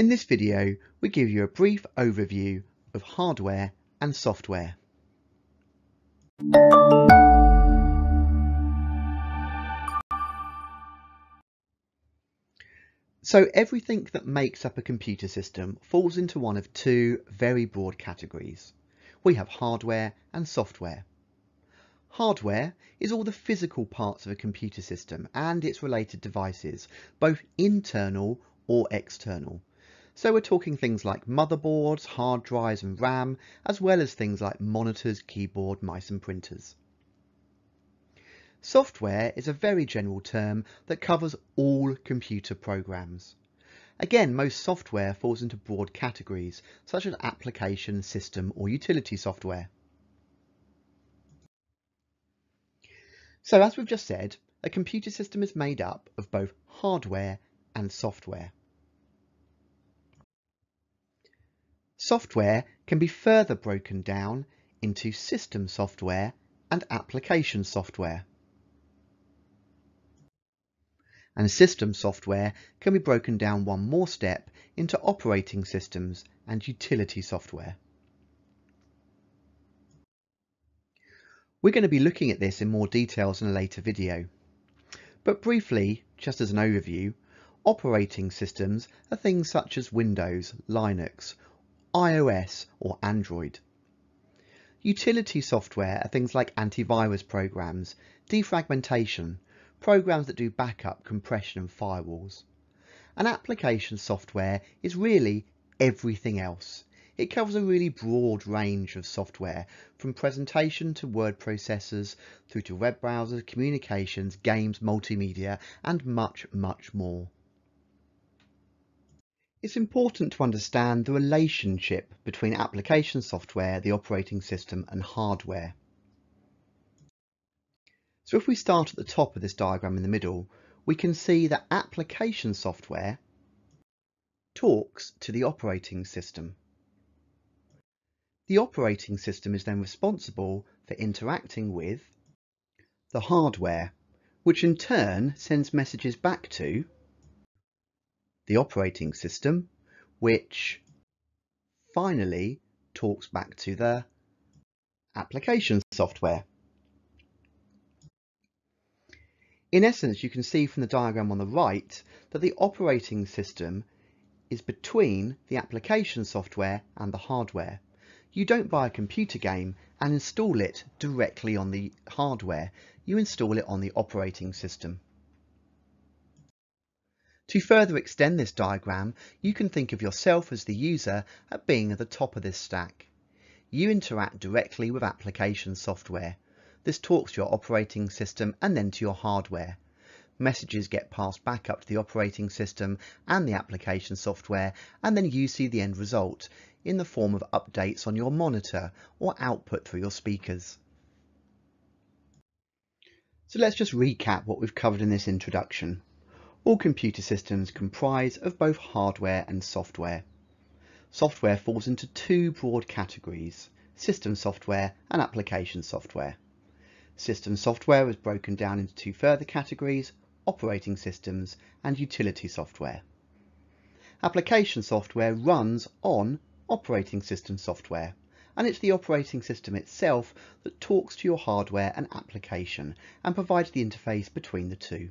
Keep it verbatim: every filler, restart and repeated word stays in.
In this video, we give you a brief overview of hardware and software. So everything that makes up a computer system falls into one of two very broad categories. We have hardware and software. Hardware is all the physical parts of a computer system and its related devices, both internal or external. So we're talking things like motherboards, hard drives and RAM, as well as things like monitors, keyboard, mice and printers. Software is a very general term that covers all computer programs. Again, most software falls into broad categories, such as application, system or utility software. So as we've just said, a computer system is made up of both hardware and software. Software can be further broken down into system software and application software. And system software can be broken down one more step into operating systems and utility software. We're going to be looking at this in more details in a later video. But briefly, just as an overview, operating systems are things such as Windows, Linux, iOS or Android. Utility software are things like antivirus programs, defragmentation, programs that do backup, compression and firewalls. And application software is really everything else. It covers a really broad range of software, from presentation to word processors, through to web browsers, communications, games, multimedia and much, much more. It's important to understand the relationship between application software, the operating system and hardware. So if we start at the top of this diagram in the middle, we can see that application software talks to the operating system. The operating system is then responsible for interacting with the hardware, which in turn sends messages back to the operating system, which finally talks back to the application software. In essence, you can see from the diagram on the right that the operating system is between the application software and the hardware. You don't buy a computer game and install it directly on the hardware. You install it on the operating system. To further extend this diagram, you can think of yourself as the user at being at the top of this stack. You interact directly with application software. This talks to your operating system and then to your hardware. Messages get passed back up to the operating system and the application software, and then you see the end result in the form of updates on your monitor or output through your speakers. So let's just recap what we've covered in this introduction. All computer systems comprise of both hardware and software. Software falls into two broad categories, system software and application software. System software is broken down into two further categories, operating systems and utility software. Application software runs on operating system software, and it's the operating system itself that talks to your hardware and application and provides the interface between the two.